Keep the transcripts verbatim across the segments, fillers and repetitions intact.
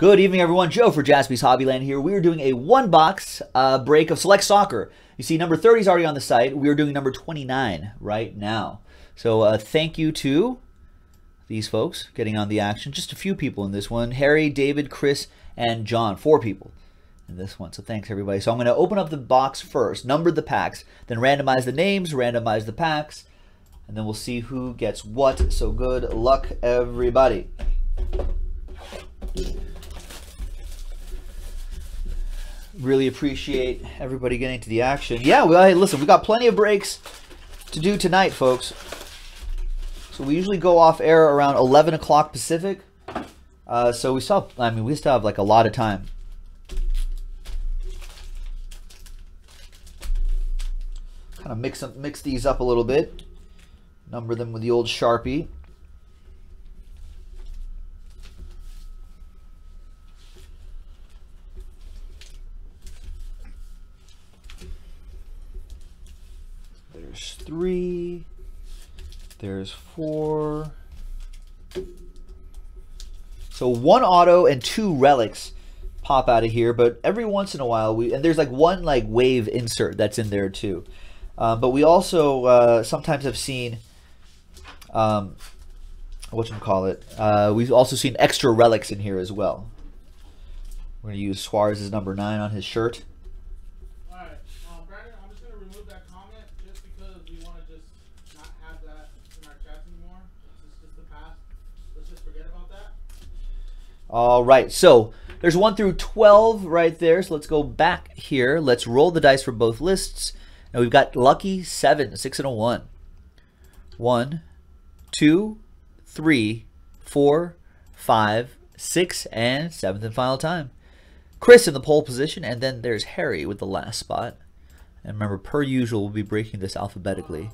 Good evening, everyone. Joe for Jaspy's Hobbyland here. We are doing a one-box uh, break of Select Soccer. You see, number thirty is already on the site. We are doing number twenty-nine right now. So uh, thank you to these folks getting on the action. Just a few people in this one. Harry, David, Chris, and John. Four people in this one. So thanks, everybody. So I'm going to open up the box first, number the packs, then randomize the names, randomize the packs, and then we'll see who gets what. So good luck, everybody. Really appreciate everybody getting to the action. Yeah, well, hey, listen, we got plenty of breaks to do tonight, folks. So we usually go off air around eleven o'clock Pacific. Uh, so we still, have, I mean, we still have like a lot of time. Kind of mix them, mix these up a little bit. Number them with the old Sharpie. There's three, there's four. So one auto and two relics pop out of here, but every once in a while we, and there's like one like wave insert that's in there too. Uh, but we also uh, sometimes have seen, um, whatchamacallit, uh, we've also seen extra relics in here as well. We're gonna use Suarez's number nine on his shirt. All right, so there's one through twelve right there. So let's go back here. Let's roll the dice for both lists. And we've got lucky seven, six and a one. One, two, three, four, five, six, and seventh and final time. Chris in the pole position, and then there's Harry with the last spot. And remember, per usual, we'll be breaking this alphabetically.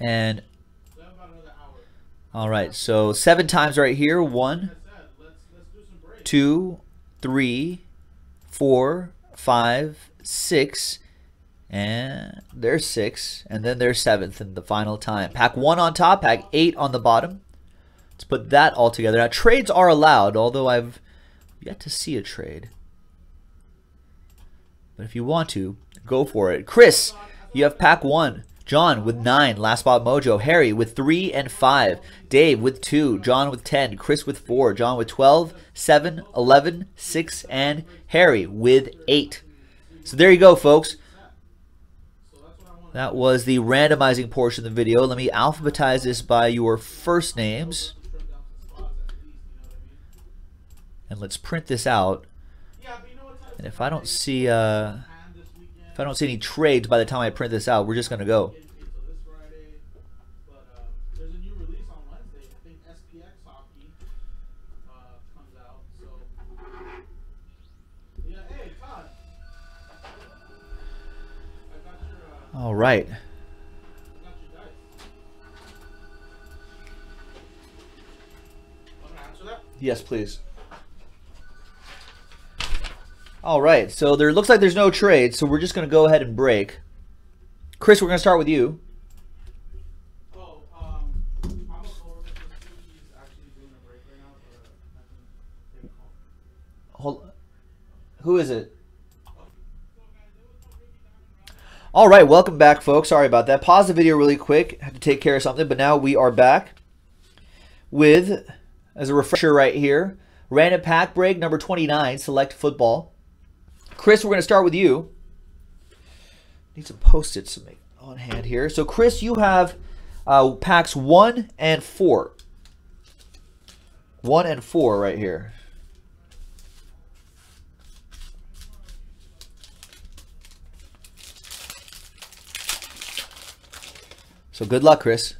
And all right, so seven times right here. One, two, three, four, five, six, and there's six, and then there's seventh in the final time. Pack one on top, pack eight on the bottom. Let's put that all together. Now, trades are allowed, although I've yet to see a trade. But if you want to, go for it. Chris, you have pack one. John with nine, last spot mojo. Harry with three and five. Dave with two. John with ten. Chris with four. John with twelve, seven, eleven, six, and Harry with eight. So there you go, folks. That was the randomizing portion of the video. Let me alphabetize this by your first names. And let's print this out. And if I don't see... Uh, If I don't see any trades by the time I print this out, we're just going to go. All right. Yes, please. All right, so there looks like there's no trade, so we're just going to go ahead and break. Chris, we're going to start with you. Oh, um, I'm a forward. He's actually doing a break right now, but I can take a call. Hold, who is it? All right, welcome back, folks. Sorry about that. Pause the video really quick. Had to take care of something, but now we are back with, as a refresher right here, random pack break number twenty-nine, Select Football. Chris, we're going to start with you. Need some Post-its on hand here. So, Chris, you have uh, packs one and four. One and four right here. So, good luck, Chris.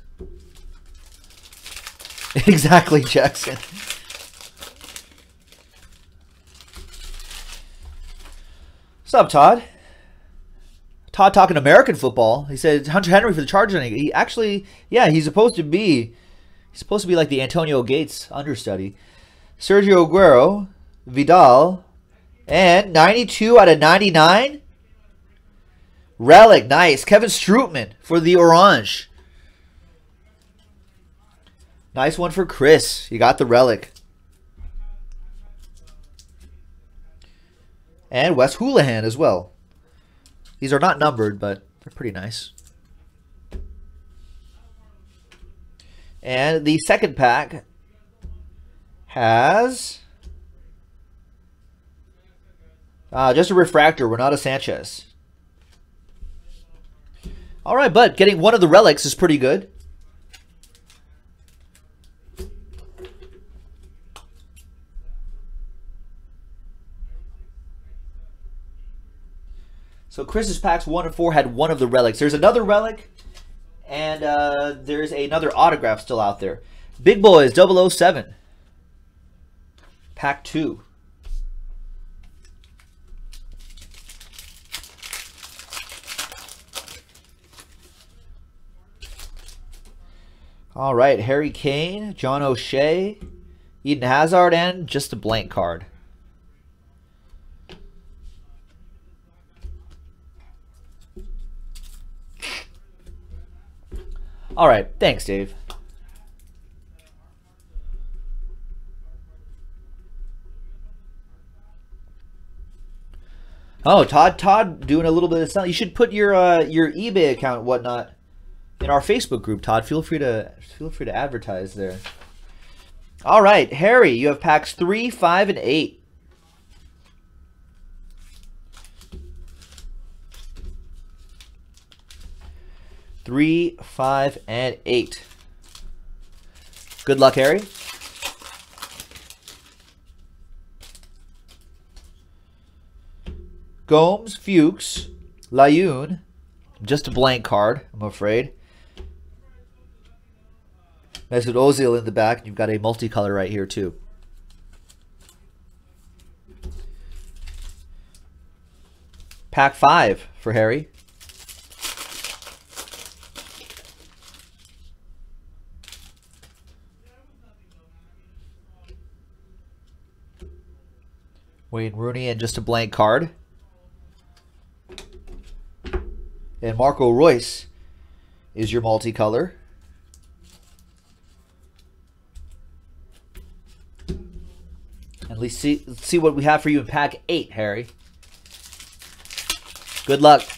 Exactly, Jackson. What's up, Todd? Todd talking American football. He said Hunter Henry for the Chargers. He actually, yeah, he's supposed to be, he's supposed to be like the Antonio Gates understudy. Sergio Aguero, Vidal, and ninety-two out of ninety-nine. Relic, nice. Kevin Strutman for the Orange. Nice one for Chris. You got the relic. And Wes Houlihan as well. These are not numbered, but they're pretty nice. And the second pack has uh, just a refractor, Renato Sanchez. All right, bud, getting one of the relics is pretty good. So Chris's packs one and four had one of the relics. There's another relic, and uh, there's another autograph still out there. Big Boys double oh seven, pack two. All right, Harry Kane, John O'Shea, Eden Hazard, and just a blank card. All right, thanks, Dave. Oh, Todd, Todd, doing a little bit of something. You should put your uh, your eBay account and whatnot in our Facebook group, Todd. Feel free to feel free to advertise there. All right, Harry, you have packs three, five, and eight. Three, five, and eight. Good luck, Harry. Gomes, Fuchs, Layoun. Just a blank card, I'm afraid. Mesut Ozil in the back. You've got a multicolor right here, too. Pack five for Harry. Wayne Rooney and just a blank card. And Marco Reus is your multicolor. And let's see, let's see what we have for you in pack eight, Harry. Good luck.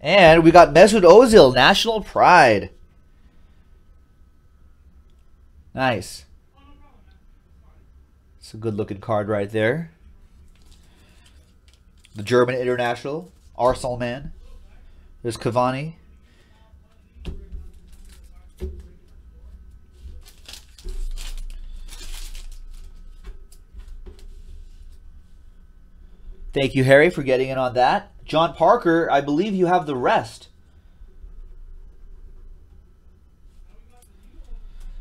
And we got Mesut Ozil, National Pride. Nice. It's a good looking card right there. The German international, Arsenal man. There's Cavani. Thank you, Harry, for getting in on that. John Parker, I believe you have the rest.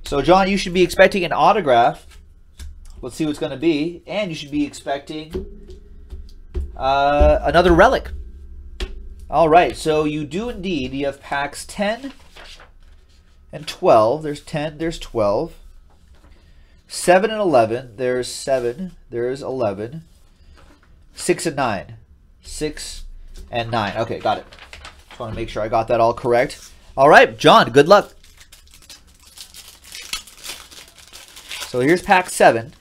So, John, you should be expecting an autograph. Let's see what's going to be. And you should be expecting uh, another relic. All right. So, you do indeed. You have packs ten and twelve. There's ten. There's twelve. seven and eleven. There's seven. There's eleven. six and nine. six and nine. Okay, got it. Just want to make sure I got that all correct. All right, John, good luck. So here's pack seven.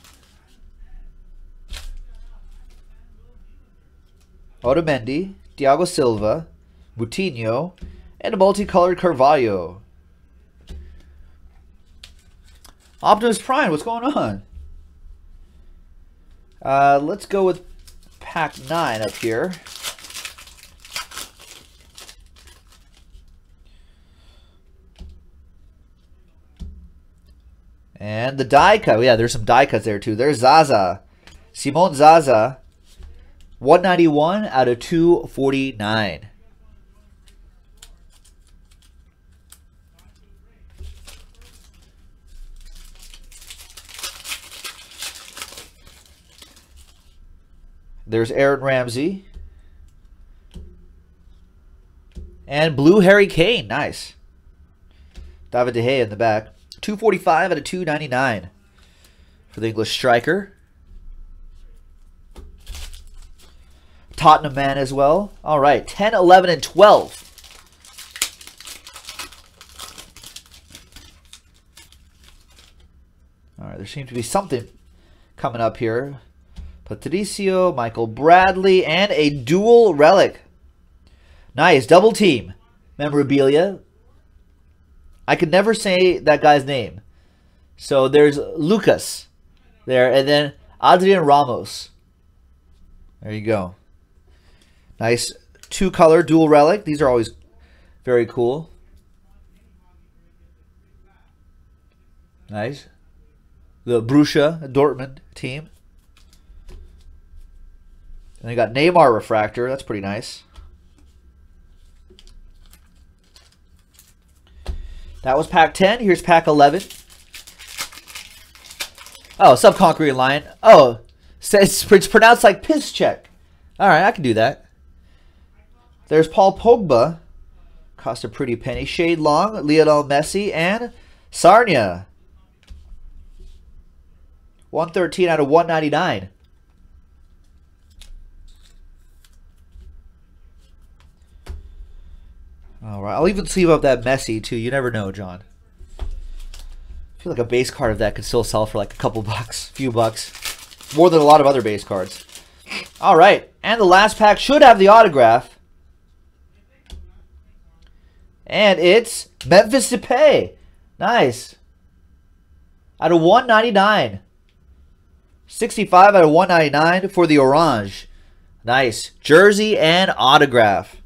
Otamendi, Thiago Silva, Coutinho, and a multicolored Carvalho. Optimus Prime, what's going on? Uh, let's go with pack nine up here. And the die cut. Yeah, there's some die cuts there, too. There's Zaza. Simone Zaza. one ninety-one out of two forty-nine. There's Aaron Ramsey. And blue Harry Kane. Nice. David De Gea in the back. two forty-five out of two ninety-nine for the English striker. Tottenham man as well. All right, ten, eleven, and twelve. All right, there seems to be something coming up here. Patricio, Michael Bradley, and a dual relic. Nice, double team memorabilia. I could never say that guy's name. So there's Lucas there, and then Adrian Ramos. There you go. Nice two-color dual relic. These are always very cool. Nice. The Borussia Dortmund team. And they got Neymar refractor. That's pretty nice. That was pack ten. Here's pack eleven. Oh, Subconquering Lion. Oh, it's, it's pronounced like piss check. All right, I can do that. There's Paul Pogba. Cost a pretty penny. Shade Long, Lionel Messi, and Sarnia. one thirteen out of one ninety-nine. All right, I'll even sleeve up that Messi, too. You never know, John. I feel like a base card of that could still sell for like a couple bucks, a few bucks. More than a lot of other base cards. All right, and the last pack should have the autograph. And it's Memphis Depay. Nice. out of one ninety-nine. sixty-five out of one ninety-nine for the orange. Nice. Jersey and autograph.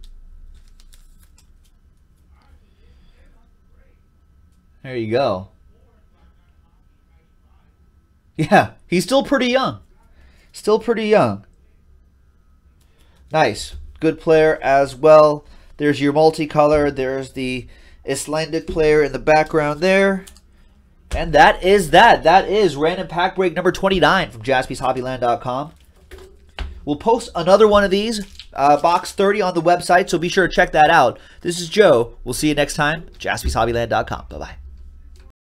There you go. Yeah, he's still pretty young. Still pretty young. Nice. Good player as well. There's your multicolor. There's the Icelandic player in the background there. And that is that. That is random pack break number twenty-nine from Jaspys Hobbyland dot com. We'll post another one of these, uh, box thirty, on the website, so be sure to check that out. This is Joe. We'll see you next time. Jaspys Hobbyland dot com. Bye-bye.